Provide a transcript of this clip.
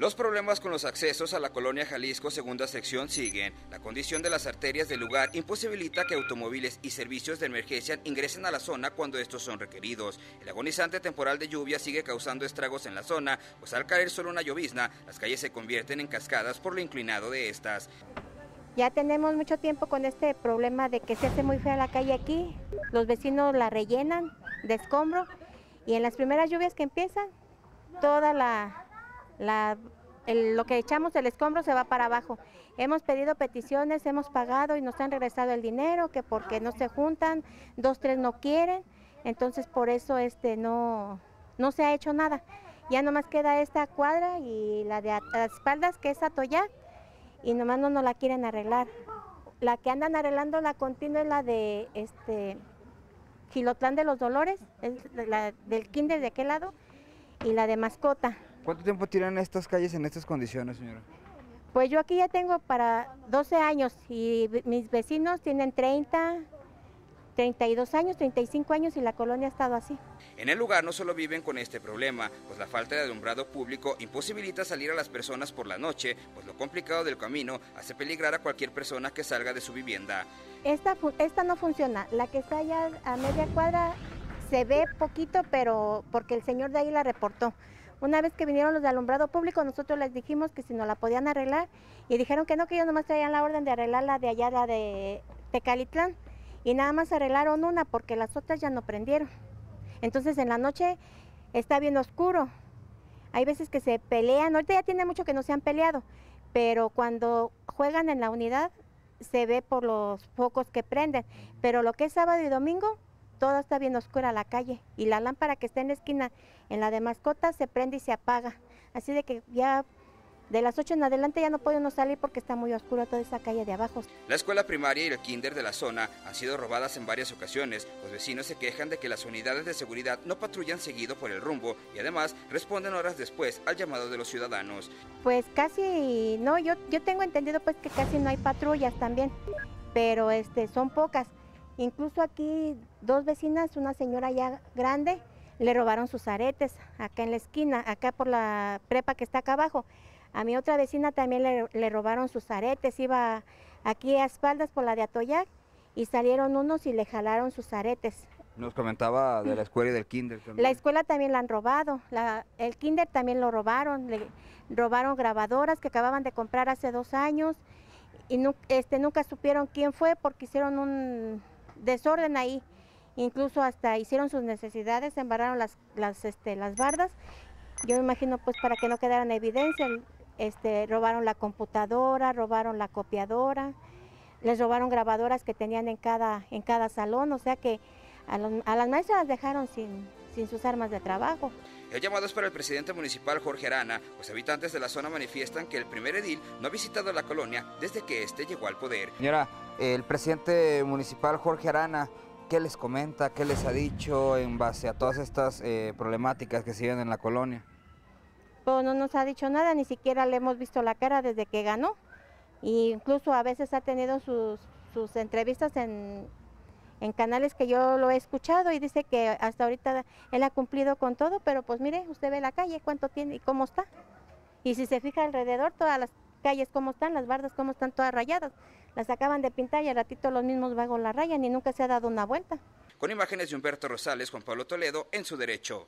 Los problemas con los accesos a la colonia Jalisco Segunda Sección siguen. La condición de las arterias del lugar imposibilita que automóviles y servicios de emergencia ingresen a la zona cuando estos son requeridos. El agonizante temporal de lluvia sigue causando estragos en la zona, pues al caer solo una llovizna, las calles se convierten en cascadas por lo inclinado de estas. Ya tenemos mucho tiempo con este problema de que se hace muy fea la calle aquí. Los vecinos la rellenan de escombro y en las primeras lluvias que empiezan, toda lo que echamos el escombro se va para abajo. Hemos pedido peticiones, hemos pagado y nos han regresado el dinero, que porque no se juntan, dos, tres no quieren, entonces por eso no se ha hecho nada. Ya nomás queda esta cuadra y la de las espaldas, que es Atoyá, y nomás no la quieren arreglar. La que andan arreglando la continua es la de Gilotlán de los Dolores, es la del kinder de aquel lado, y la de Mascota. ¿Cuánto tiempo tiran estas calles en estas condiciones, señora? Pues yo aquí ya tengo para 12 años y mis vecinos tienen 30, 32 años, 35 años y la colonia ha estado así. En el lugar no solo viven con este problema, pues la falta de alumbrado público imposibilita salir a las personas por la noche, pues lo complicado del camino hace peligrar a cualquier persona que salga de su vivienda. Esta no funciona, la que está allá a media cuadra se ve poquito, pero porque el señor de ahí la reportó. Una vez que vinieron los de alumbrado público, nosotros les dijimos que si nos la podían arreglar y dijeron que no, que ellos nomás traían la orden de arreglar la de allá, la de Tecalitlán, y nada más arreglaron una porque las otras ya no prendieron. Entonces en la noche está bien oscuro, hay veces que se pelean, ahorita ya tiene mucho que no se han peleado, pero cuando juegan en la unidad se ve por los focos que prenden, pero lo que es sábado y domingo, toda está bien oscura la calle y la lámpara que está en la esquina, en la de Mascota, se prende y se apaga. Así de que ya de las 8 en adelante ya no podemos salir porque está muy oscura toda esa calle de abajo. La escuela primaria y el kinder de la zona han sido robadas en varias ocasiones. Los vecinos se quejan de que las unidades de seguridad no patrullan seguido por el rumbo y además responden horas después al llamado de los ciudadanos. Pues casi no, yo tengo entendido pues que casi no hay patrullas también, pero son pocas. Incluso aquí dos vecinas, una señora ya grande, le robaron sus aretes acá en la esquina, acá por la prepa que está acá abajo. A mi otra vecina también le robaron sus aretes, iba aquí a espaldas por la de Atoyac y salieron unos y le jalaron sus aretes. Nos comentaba de la escuela y del kinder también. La escuela también la han robado, el kinder también lo robaron, le robaron grabadoras que acababan de comprar hace 2 años y nunca supieron quién fue porque hicieron un desorden ahí, incluso hasta hicieron sus necesidades, embarraron las bardas, yo me imagino pues para que no quedaran evidencia, robaron la computadora, robaron la copiadora, les robaron grabadoras que tenían en cada salón, o sea que a las maestras las dejaron sin sus armas de trabajo. El llamado es para el presidente municipal Jorge Arana, pues habitantes de la zona manifiestan que el primer edil no ha visitado la colonia desde que este llegó al poder. Señora, el presidente municipal Jorge Arana, ¿qué les comenta, qué les ha dicho en base a todas estas problemáticas que se viven en la colonia? Pues no nos ha dicho nada, ni siquiera le hemos visto la cara desde que ganó. E incluso a veces ha tenido sus entrevistas en canales que yo lo he escuchado y dice que hasta ahorita él ha cumplido con todo, pero pues mire, usted ve la calle, cuánto tiene y cómo está. Y si se fija alrededor, todas las calles cómo están, las bardas cómo están todas rayadas, las acaban de pintar y al ratito los mismos vagos la rayan y nunca se ha dado una vuelta. Con imágenes de Humberto Rosales, Juan Pablo Toledo, En Su Derecho.